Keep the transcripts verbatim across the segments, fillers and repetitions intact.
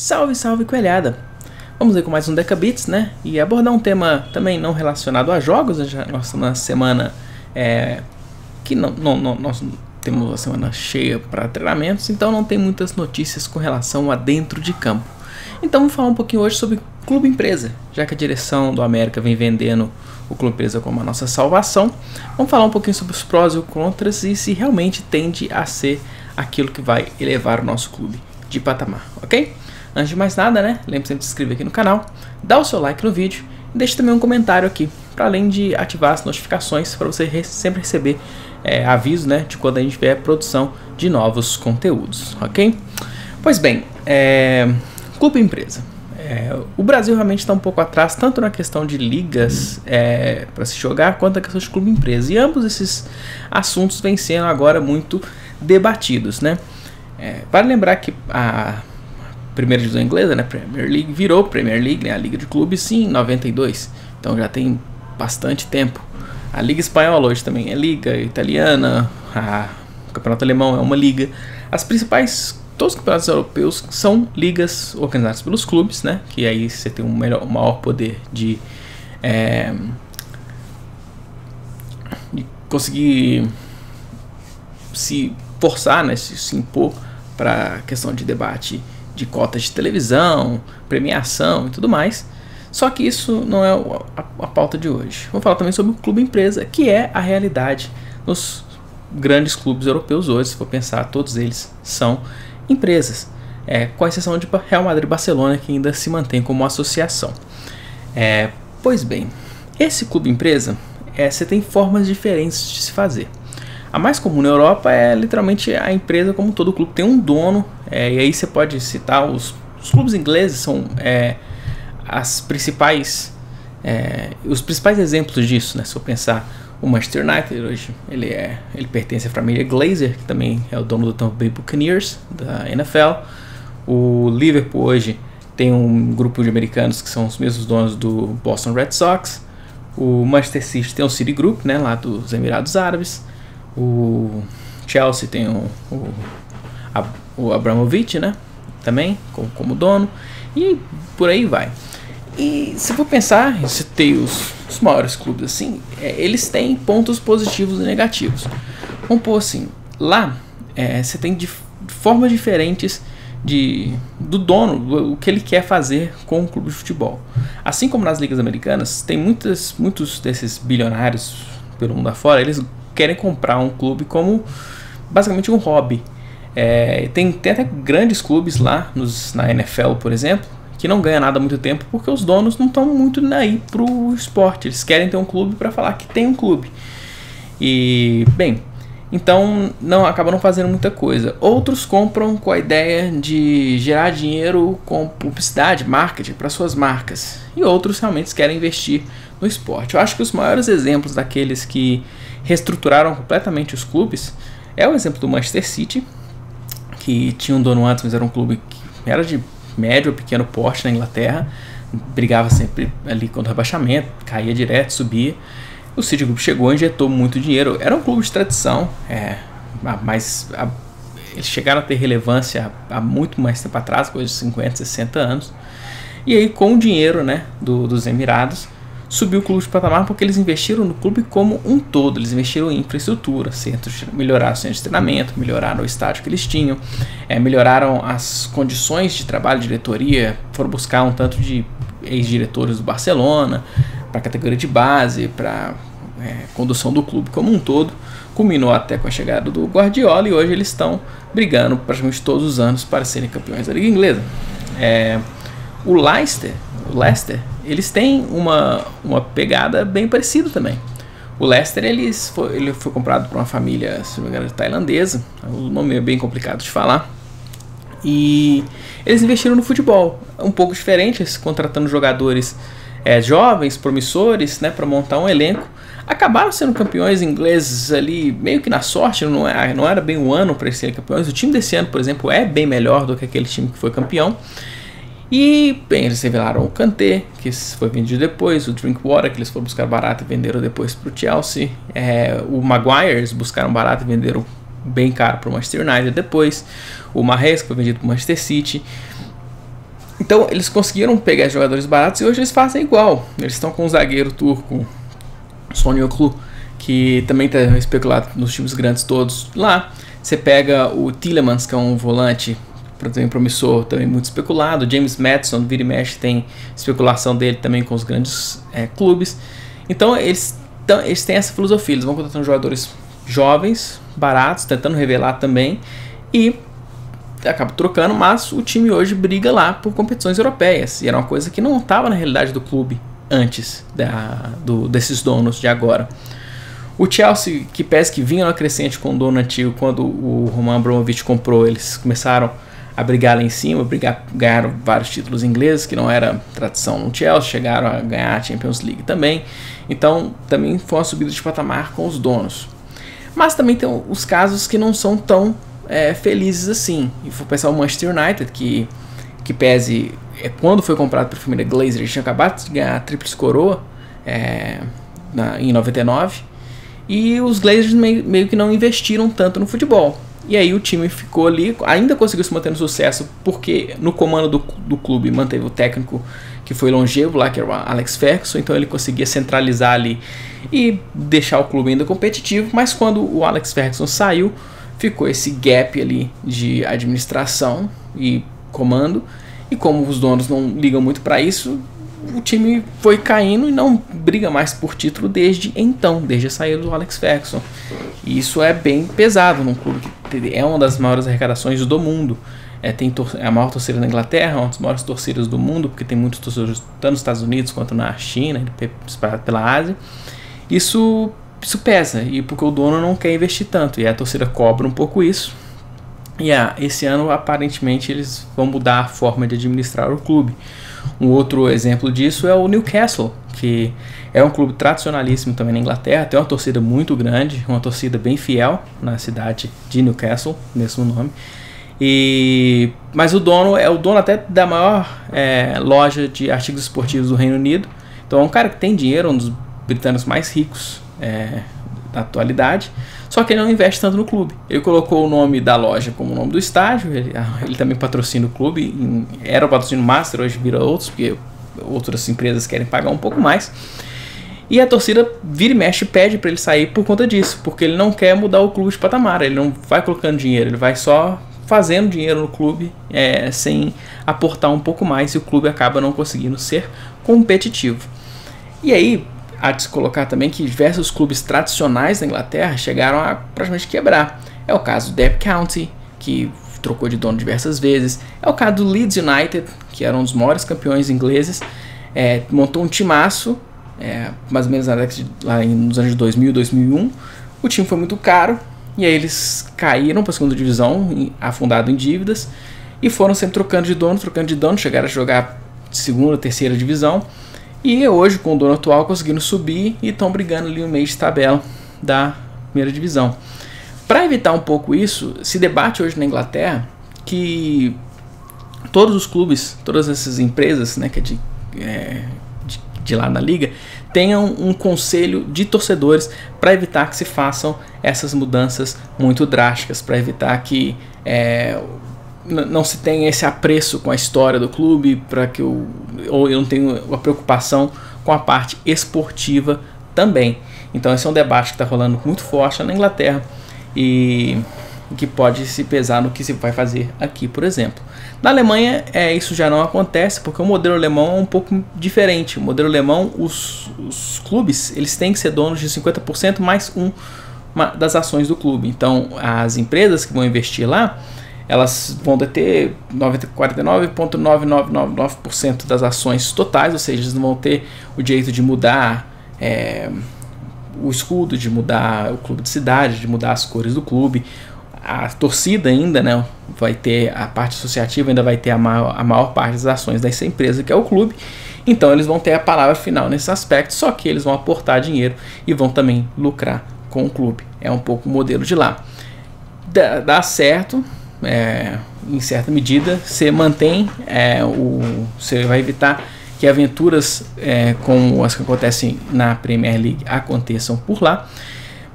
Salve, salve, coelhada! Vamos aí com mais um DecaBits, né? E abordar um tema também não relacionado a jogos. Nossa, na semana é, que não, não, não, nós temos uma semana cheia para treinamentos, então não tem muitas notícias com relação a dentro de campo. Então vamos falar um pouquinho hoje sobre Clube Empresa, já que a direção do América vem vendendo o Clube Empresa como a nossa salvação. Vamos falar um pouquinho sobre os prós e os contras e se realmente tende a ser aquilo que vai elevar o nosso clube de patamar, ok? Antes de mais nada, né, lembre sempre de se inscrever aqui no canal, dá o seu like no vídeo e deixe também um comentário aqui, para além de ativar as notificações para você re sempre receber é, aviso, né, de quando a gente tiver produção de novos conteúdos, ok? Pois bem, é... Clube Empresa. É, o Brasil realmente está um pouco atrás, tanto na questão de ligas é, para se jogar, quanto na questão de Clube Empresa. E ambos esses assuntos vêm sendo agora muito debatidos, né? É, vale lembrar que a primeira divisão inglesa, né, Premier League, virou Premier League, né, a Liga de Clubes, sim, em noventa e dois, então já tem bastante tempo. A Liga Espanhola hoje também é Liga Italiana, a, o Campeonato Alemão é uma Liga. As principais, todos os campeonatos europeus são ligas organizadas pelos clubes, né, que aí você tem um, melhor, um maior poder de, é, de conseguir se forçar, né, se, se impor para a questão de debate de cotas de televisão, premiação e tudo mais. Só que isso não é a, a pauta de hoje. Vou falar também sobre o Clube Empresa, que é a realidade nos grandes clubes europeus hoje. Se for pensar, todos eles são empresas, é, com exceção de Real Madrid e Barcelona, que ainda se mantém como associação. É, pois bem, esse Clube Empresa, é, você tem formas diferentes de se fazer. A mais comum na Europa é literalmente a empresa, como todo clube, tem um dono, é, e aí você pode citar os, os clubes ingleses, são é, as principais, é, os principais exemplos disso, né? Se eu pensar, o Manchester United hoje, ele, é, ele pertence à família Glazer, que também é o dono do Tampa Bay Buccaneers, da N F L. O Liverpool hoje tem um grupo de americanos que são os mesmos donos do Boston Red Sox. O Manchester City tem o City Group, né, lá dos Emirados Árabes. O Chelsea tem o, o, a, o Abramovich, né, também como, como dono, e por aí vai. E se for pensar, se tem os, os maiores clubes assim, é, eles têm pontos positivos e negativos. Vamos pôr assim, lá é, você tem de formas diferentes de, do dono, o que ele quer fazer com o clube de futebol. Assim como nas ligas americanas, tem muitas, muitos desses bilionários pelo mundo afora, eles querem comprar um clube como basicamente um hobby. É, tem, tem até grandes clubes lá nos, na N F L, por exemplo, que não ganha nada há muito tempo porque os donos não estão muito aí para o esporte. Eles querem ter um clube para falar que tem um clube. E, bem, então não, acabam não fazendo muita coisa. Outros compram com a ideia de gerar dinheiro com publicidade, marketing para suas marcas. E outros realmente querem investir no esporte. Eu acho que os maiores exemplos daqueles que reestruturaram completamente os clubes é o exemplo do Manchester City, que tinha um dono antes, mas era um clube que era de médio ou pequeno porte na Inglaterra, brigava sempre ali contra o rebaixamento, caía direto, subia. O City Group chegou, injetou muito dinheiro, era um clube de tradição, é, mas a, eles chegaram a ter relevância há muito mais tempo atrás, coisa de cinquenta, sessenta anos, e aí com o dinheiro, né, do, dos Emirados, subiu o clube de patamar porque eles investiram no clube como um todo. Eles investiram em infraestrutura, centros, melhoraram o centro de treinamento, melhoraram o estádio que eles tinham, é, melhoraram as condições de trabalho, diretoria, foram buscar um tanto de ex-diretores do Barcelona para a categoria de base, para é, condução do clube como um todo. Culminou até com a chegada do Guardiola e hoje eles estão brigando praticamente todos os anos para serem campeões da Liga Inglesa. É, o Leicester, o Leicester eles têm uma, uma pegada bem parecida também. O Leicester eles foi, ele foi comprado por uma família, se não me engano, tailandesa. O nome é bem complicado de falar. E eles investiram no futebol. Um pouco diferente, contratando jogadores é, jovens, promissores, né, para montar um elenco. Acabaram sendo campeões ingleses ali, meio que na sorte, não, é, não era bem um ano para eles serem campeões. O time desse ano, por exemplo, é bem melhor do que aquele time que foi campeão. E, bem, eles revelaram o Kanté, que foi vendido depois, o Drinkwater, que eles foram buscar barato e venderam depois para o Chelsea, é, o Maguire, eles buscaram barato e venderam bem caro para o Manchester United depois, o Mahrez, que foi vendido para o Manchester City. Então eles conseguiram pegar jogadores baratos e hoje eles fazem igual. Eles estão com um zagueiro turco, Sonny Oklu, que também está especulado nos times grandes todos lá. Você pega o Tielemans, que é um volante também promissor, também muito especulado. James Maddison, vira e mexe, tem especulação dele também com os grandes é, clubes. Então eles, tão, eles têm essa filosofia, eles vão contratando jogadores jovens, baratos, tentando revelar também, e acaba trocando, mas o time hoje briga lá por competições europeias, e era uma coisa que não estava na realidade do clube antes da, do, desses donos de agora. O Chelsea, que parece que vinha no crescente com o dono antigo, quando o Roman Abramovich comprou, eles começaram a brigar lá em cima, brigar, ganharam vários títulos ingleses, que não era tradição no Chelsea, chegaram a ganhar a Champions League também, então também foi uma subida de patamar com os donos. Mas também tem os casos que não são tão é, felizes assim. E vou pensar o Manchester United, que, que pese, é, quando foi comprado pela família Glazer, eles tinham acabado de ganhar a tríplice coroa é, na, em noventa e nove, e os Glazers meio, meio que não investiram tanto no futebol. E aí o time ficou ali, ainda conseguiu se manter no sucesso, porque no comando do, do clube manteve o técnico que foi longevo lá, que era o Alex Ferguson, então ele conseguia centralizar ali e deixar o clube ainda competitivo, mas quando o Alex Ferguson saiu, ficou esse gap ali de administração e comando, e como os donos não ligam muito para isso, o time foi caindo e não briga mais por título desde então, desde a saída do Alex Ferguson. E isso é bem pesado num clube que é uma das maiores arrecadações do mundo. É, tem a maior torcida da Inglaterra, uma das maiores torcidas do mundo, porque tem muitos torcedores tanto nos Estados Unidos quanto na China, espalhado pela Ásia. Isso, isso pesa, e porque o dono não quer investir tanto, e a torcida cobra um pouco isso. E ah, esse ano, aparentemente, eles vão mudar a forma de administrar o clube. Um outro exemplo disso é o Newcastle, que é um clube tradicionalíssimo também na Inglaterra, tem uma torcida muito grande, uma torcida bem fiel na cidade de Newcastle, mesmo nome. E, mas o dono é o dono até da maior é, loja de artigos esportivos do Reino Unido. Então é um cara que tem dinheiro, um dos britânicos mais ricos é, da atualidade. Só que ele não investe tanto no clube. Ele colocou o nome da loja como o nome do estádio. Ele, ele também patrocina o clube. Em, era o patrocínio Master, hoje vira outros, porque outras empresas querem pagar um pouco mais. E a torcida vira e mexe, pede para ele sair por conta disso, porque ele não quer mudar o clube de patamar. Ele não vai colocando dinheiro, ele vai só fazendo dinheiro no clube é, sem aportar um pouco mais, e o clube acaba não conseguindo ser competitivo. E aí, há de se colocar também que diversos clubes tradicionais da Inglaterra chegaram a praticamente quebrar. É o caso do Derby County, que trocou de dono diversas vezes. É o caso do Leeds United, que era um dos maiores campeões ingleses, é, montou um timaço, é, mais ou menos lá nos anos de dois mil, dois mil e um. O time foi muito caro, e aí eles caíram para a segunda divisão, afundado em dívidas, e foram sempre trocando de dono, trocando de dono, chegaram a jogar segunda, terceira divisão, e hoje com o dono atual conseguindo subir e estão brigando ali no meio de tabela da primeira divisão. Para evitar um pouco isso, se debate hoje na Inglaterra que todos os clubes, todas essas empresas, né, que é de, é, de, de lá na liga, tenham um conselho de torcedores para evitar que se façam essas mudanças muito drásticas, para evitar que é, não se tenha esse apreço com a história do clube, para que eu, ou eu não tenha uma preocupação com a parte esportiva também. Então esse é um debate que está rolando muito forte na Inglaterra e que pode se pesar no que se vai fazer aqui, por exemplo. Na Alemanha, é, isso já não acontece, porque o modelo alemão é um pouco diferente. O modelo alemão, os, os clubes, eles têm que ser donos de cinquenta por cento mais um uma, das ações do clube. Então, as empresas que vão investir lá, elas vão deter quarenta e nove vírgula nove nove nove nove por cento das ações totais, ou seja, eles não vão ter o direito de mudar é, o escudo, de mudar o clube de cidade, de mudar as cores do clube. A torcida ainda, né, vai ter a parte associativa, ainda vai ter a maior, a maior parte das ações dessa empresa, que é o clube. Então eles vão ter a palavra final nesse aspecto, só que eles vão aportar dinheiro e vão também lucrar com o clube. É um pouco o modelo de lá. Dá, dá certo, é, em certa medida, você mantém, é, o, você vai evitar que aventuras é, como as que acontecem na Premier League aconteçam por lá.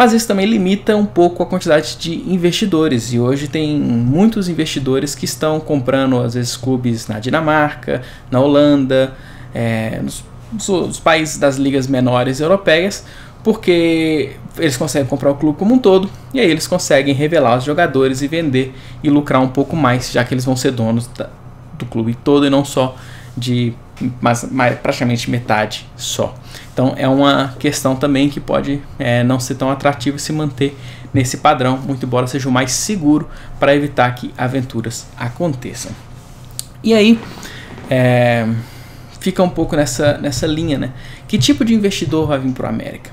mas isso também limita um pouco a quantidade de investidores, e hoje tem muitos investidores que estão comprando às vezes clubes na Dinamarca, na Holanda, é, nos, nos países das ligas menores europeias, porque eles conseguem comprar o clube como um todo, e aí eles conseguem revelar os jogadores e vender e lucrar um pouco mais, já que eles vão ser donos da, do clube todo e não só de mas, mas praticamente metade só. Então é uma questão também que pode é, não ser tão atrativo e se manter nesse padrão, muito embora seja o mais seguro para evitar que aventuras aconteçam. E aí é, fica um pouco nessa, nessa linha, né? Que tipo de investidor vai vir para a América?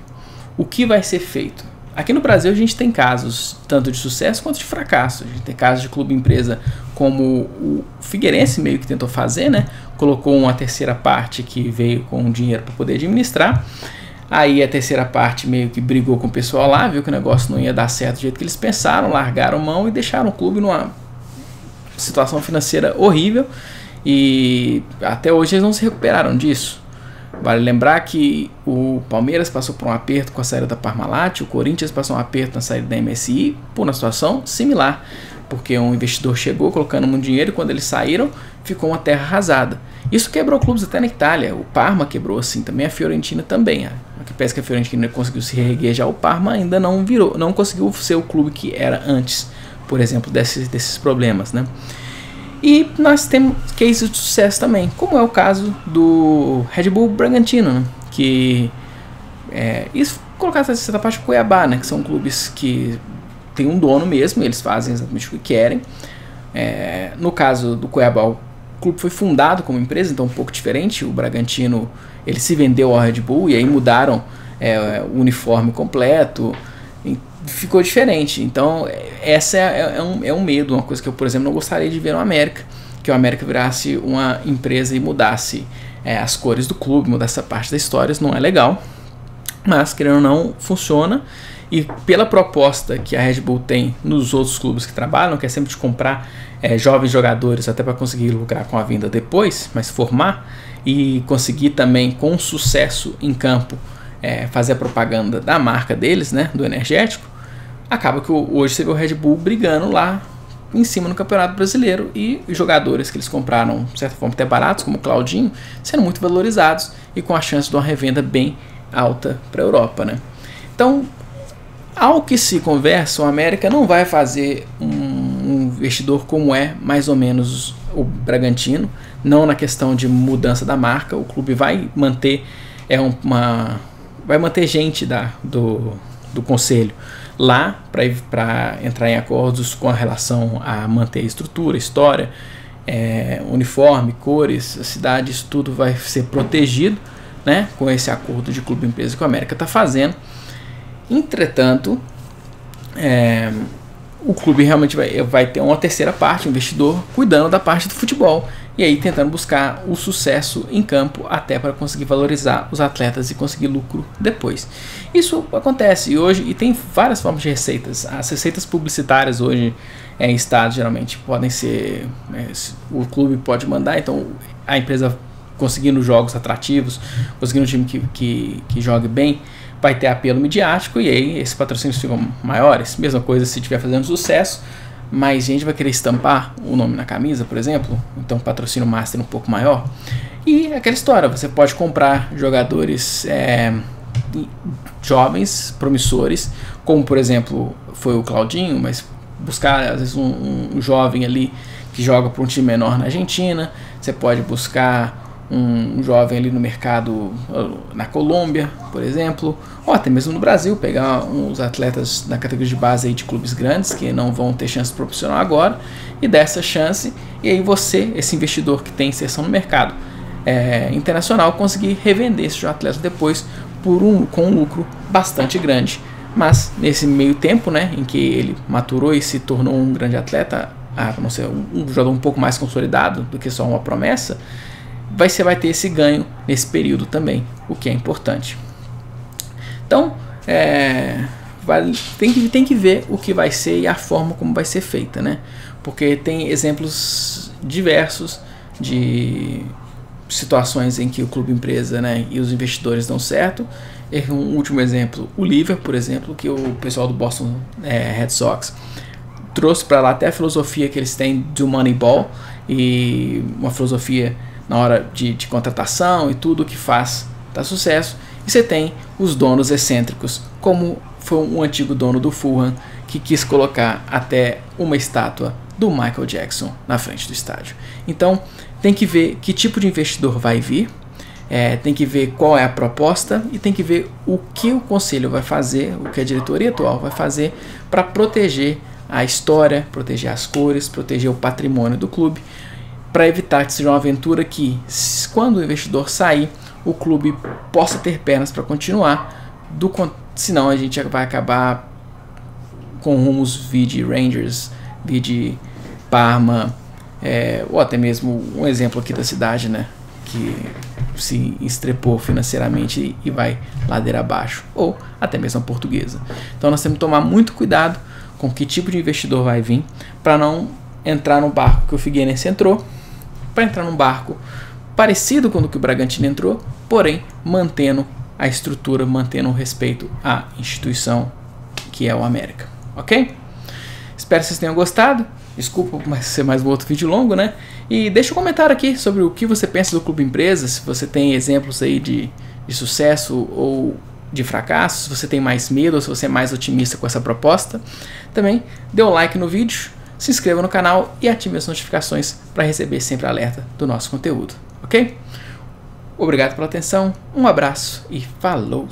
O que vai ser feito? Aqui no Brasil a gente tem casos tanto de sucesso quanto de fracasso. A gente tem casos de clube empresa como o Figueirense meio que tentou fazer, né? Colocou uma terceira parte que veio com dinheiro para poder administrar. Aí a terceira parte meio que brigou com o pessoal lá, viu que o negócio não ia dar certo do jeito que eles pensaram, largaram mão e deixaram o clube numa situação financeira horrível. E até hoje eles não se recuperaram disso. Vale lembrar que o Palmeiras passou por um aperto com a saída da Parmalat, o Corinthians passou um aperto na saída da M S I, por uma situação similar, porque um investidor chegou colocando muito dinheiro e quando eles saíram ficou uma terra arrasada. Isso quebrou clubes até na Itália, o Parma quebrou assim também, a Fiorentina também. Parece que a Fiorentina conseguiu se reerguer, já o Parma ainda não virou, não conseguiu ser o clube que era antes, por exemplo, desses, desses problemas, né? E nós temos cases de sucesso também, como é o caso do Red Bull Bragantino, né? Que é, isso colocar essa parte do Cuiabá, né? Que são clubes que tem um dono mesmo, eles fazem exatamente o que querem. É, no caso do Cuiabá, o clube foi fundado como empresa, então um pouco diferente. O Bragantino ele se vendeu ao Red Bull e aí mudaram é, o uniforme completo. Ficou diferente, então essa é, é, um, é um medo, uma coisa que eu, por exemplo, não gostaria de ver no América, que o América virasse uma empresa e mudasse é, as cores do clube, mudasse essa parte da história, isso não é legal, mas querendo ou não, funciona, e pela proposta que a Red Bull tem nos outros clubes que trabalham, que é sempre de comprar é, jovens jogadores até para conseguir lucrar com a venda depois, mas formar e conseguir também com sucesso em campo é, fazer a propaganda da marca deles, né, do energético, acaba que hoje você vê o Red Bull brigando lá em cima no Campeonato Brasileiro e jogadores que eles compraram, de certa forma, até baratos, como o Claudinho, sendo muito valorizados e com a chance de uma revenda bem alta para a Europa, né? Então, ao que se conversa, o América não vai fazer um investidor como é mais ou menos o Bragantino, não na questão de mudança da marca, o clube vai manter, é uma, vai manter gente da, do, do conselho lá para entrar em acordos com a relação a manter a estrutura, história, é, uniforme, cores, a cidade, isso tudo vai ser protegido, né, com esse acordo de clube empresa que a América está fazendo. Entretanto, é, o clube realmente vai, vai ter uma terceira parte, um investidor cuidando da parte do futebol e aí tentando buscar o sucesso em campo até para conseguir valorizar os atletas e conseguir lucro depois. Isso acontece e hoje e tem várias formas de receitas. As receitas publicitárias hoje é, em estado geralmente podem ser é, o clube pode mandar, então a empresa conseguindo jogos atrativos, conseguindo um time que, que, que jogue bem, vai ter apelo midiático e aí esses patrocínios ficam maiores. Mesma coisa se estiver fazendo sucesso, mais gente vai querer estampar o nome na camisa, por exemplo, então patrocínio master um pouco maior. E aquela história, você pode comprar jogadores é, jovens, promissores, como por exemplo foi o Claudinho, mas buscar às vezes um, um jovem ali que joga para um time menor na Argentina, você pode buscar um jovem ali no mercado na Colômbia, por exemplo, ou até mesmo no Brasil, pegar uns atletas na categoria de base aí de clubes grandes que não vão ter chance profissional agora e dar essa chance, e aí você, esse investidor que tem inserção no mercado é, internacional, conseguir revender esse atleta depois por um, com um lucro bastante grande. Mas nesse meio tempo, né, em que ele maturou e se tornou um grande atleta, a não ser um jogador um pouco mais consolidado do que só uma promessa, Vai, você vai ter esse ganho nesse período também, o que é importante. Então, é, vale, tem, que, tem que ver o que vai ser e a forma como vai ser feita, né? Porque tem exemplos diversos de situações em que o clube empresa, né, e os investidores dão certo, Um último exemplo, o Liverpool, por exemplo, que o pessoal do Boston é, Red Sox trouxe para lá até a filosofia que eles têm do Moneyball, e uma filosofia na hora de, de contratação e tudo que faz dá sucesso. E você tem os donos excêntricos, como foi um antigo dono do Fulham, que quis colocar até uma estátua do Michael Jackson na frente do estádio. Então tem que ver que tipo de investidor vai vir, é, tem que ver qual é a proposta e tem que ver o que o conselho vai fazer, o que a diretoria atual vai fazer para proteger a história, proteger as cores, proteger o patrimônio do clube, para evitar que seja uma aventura que, quando o investidor sair, o clube possa ter pernas para continuar, do, senão a gente vai acabar com rumos vide Rangers, vide Parma, é, ou até mesmo um exemplo aqui da cidade, né, que se estrepou financeiramente e vai ladeira abaixo, ou até mesmo a portuguesa. Então nós temos que tomar muito cuidado com que tipo de investidor vai vir, para não entrar no barco que o Figueirense entrou, para entrar num barco parecido com o que o Bragantino entrou, porém mantendo a estrutura, mantendo o respeito à instituição que é o América, ok? Espero que vocês tenham gostado, desculpa por ser mais um outro vídeo longo, né? E deixa um comentário aqui sobre o que você pensa do Clube Empresa, se você tem exemplos aí de, de sucesso ou de fracasso, se você tem mais medo ou se você é mais otimista com essa proposta. Também dê um like no vídeo, se inscreva no canal e ative as notificações para receber sempre alerta do nosso conteúdo, ok? Obrigado pela atenção, um abraço e falou!